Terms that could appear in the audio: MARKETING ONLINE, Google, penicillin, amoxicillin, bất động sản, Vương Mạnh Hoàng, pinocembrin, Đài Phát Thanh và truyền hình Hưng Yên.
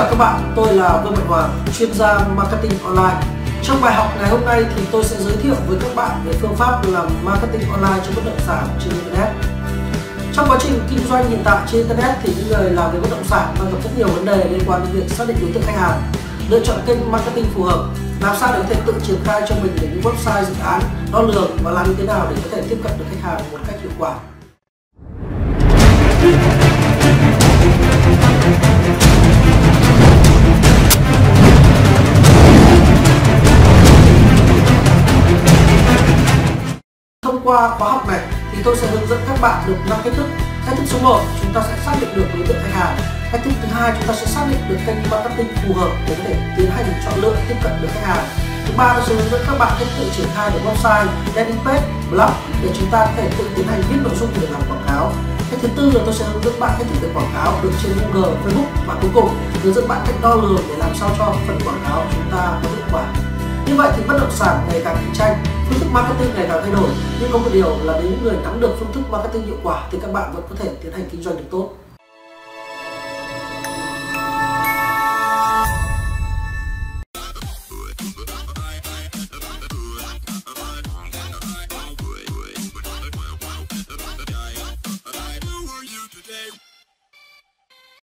chào các bạn, tôi là Vương Mạnh Hoàng, chuyên gia marketing online. Trong bài học ngày hôm nay thì tôi sẽ giới thiệu với các bạn về phương pháp làm marketing online cho bất động sản trên Internet. Trong quá trình kinh doanh hiện tại trên Internet thì những người làm về bất động sản đang gặp rất nhiều vấn đề liên quan đến việc xác định đối tượng khách hàng, lựa chọn kênh marketing phù hợp, làm sao để có thể tự triển khai cho mình những website, dự án đo lường và làm như thế nào để có thể tiếp cận được khách hàng một cách hiệu quả. Qua khóa học này thì tôi sẽ hướng dẫn các bạn được 5 cách thức. Cách thức số 1, chúng ta sẽ xác định được đối tượng khách hàng. Cách thức thứ 2, chúng ta sẽ xác định được kênh marketing phù hợp để có thể tiến hành chọn lựa, tiếp cận được khách hàng. Thứ 3, tôi sẽ hướng dẫn các bạn cách tự triển khai được website, landing page, blog để chúng ta có thể tự tiến hành viết nội dung để làm quảng cáo. Cách thứ 4 là tôi sẽ hướng dẫn bạn cách thực hiện quảng cáo được trên Google, Facebook và cuối cùng hướng dẫn bạn cách đo lường để làm sao cho phần quảng cáo của chúng ta có hiệu quả. Như vậy thì bất động sản ngày càng cạnh tranh, phương thức marketing ngày càng thay đổi, nhưng có một điều là nếu những người nắm được phương thức marketing hiệu quả thì các bạn vẫn có thể tiến hành kinh doanh được tốt.